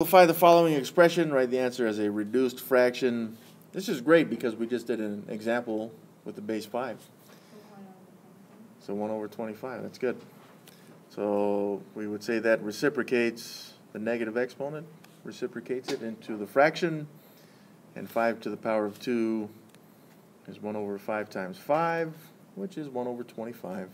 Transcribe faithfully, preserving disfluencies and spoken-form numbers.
Simplify the following expression, write the answer as a reduced fraction. This is great because we just did an example with the base five. So one over twenty-five, that's good. So we would say that reciprocates the negative exponent, reciprocates it into the fraction, and five to the power of two is one over five times five, which is one over twenty-five.